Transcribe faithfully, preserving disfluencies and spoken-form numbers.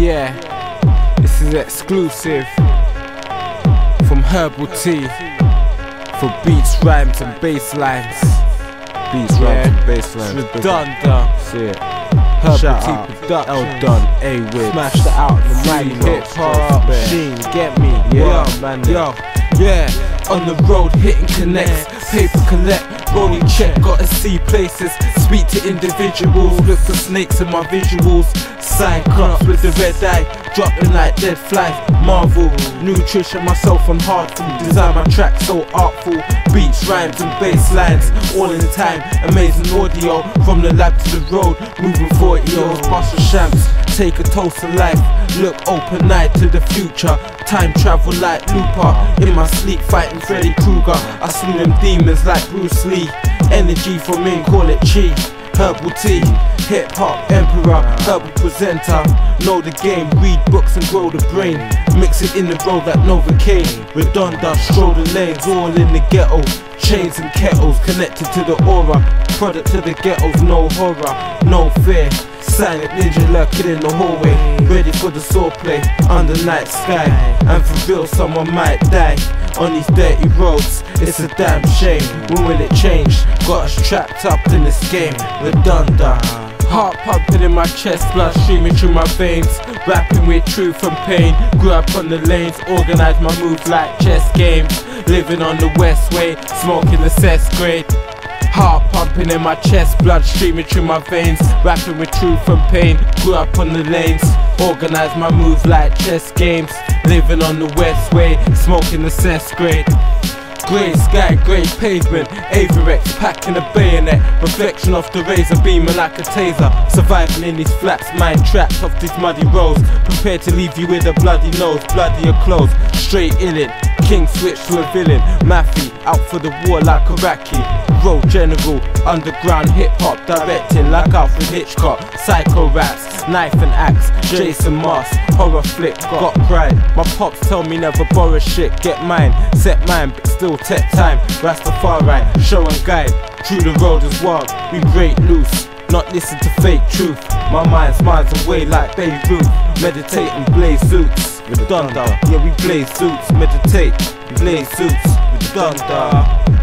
Yeah, this is exclusive from Herbal T for beats, rhymes and bass lines. Beats, yeah. Rhymes and bass lines. Redonda. See it. Herbal Shout T out. Production. L done. A with. Smash that out the mighty hip hop machine. Get me. Yeah, yo, man. Yo. Yeah. On the road, hitting connects, paper collect, rolling check, gotta see places, speak to individuals, look for snakes in my visuals, sign clumps with the red eye, dropping like dead flies, marvel, nutrition myself on hard food, design my track so artful, beats, rhymes and bass lines, all in time, amazing audio, from the lab to the road, moving forty-ohs, bust the shams, take a toast to life, look open-eyed to the future, time travel like Looper, in my sleep fighting Freddy Krueger, I slew them demons like Bruce Lee. Energy from in, call it chi. Herbal tea, hip hop emperor, herbal presenter. Know the game, read books and grow the brain. Mix it in the road like Nova Cane. Redonda, stroll the lanes, all in the ghetto. Chains and kettles connected to the aura. Product to the ghettos, no horror, no fear. Silent ninja lurking in the hallway, ready for the swordplay under night sky. And for real, someone might die on these dirty roads. It's a damn shame. When will it change? Got us trapped up in this game. Redonda. Heart pumping in my chest, blood streaming through my veins. Rapping with truth and pain. Grew up on the lanes, organized my moves like chess games. Living on the West Way, smoking the sixth grade. Heart pumping in my chest, blood streaming through my veins. Rapping with truth and pain, grew up on the lanes. Organized my moves like chess games. Living on the West Way, smoking the sixth grade. Grey sky, grey pavement, Avarex, packing a bayonet. Reflection off the razor, beaming like a taser. Surviving in these flats, mind trapped off these muddy roads. Prepared to leave you with a bloody nose, bloodier clothes, straight in it. King switched to a villain, Maffy, out for the war like Iraqi. Road general, underground hip hop, directing like Alfred Hitchcock. Psycho raps, knife and axe, Jason mask, horror flick, got pride. My pops tell me never borrow shit, get mine, set mine, but still tech time. Rastafari, show and guide, through the road is wild, we break loose. Not listen to fake truth, my mind smiles away like Beirut. Meditate and blaze suits, Redonda. Yeah, we blaze suits, meditate, blaze suits, Redonda.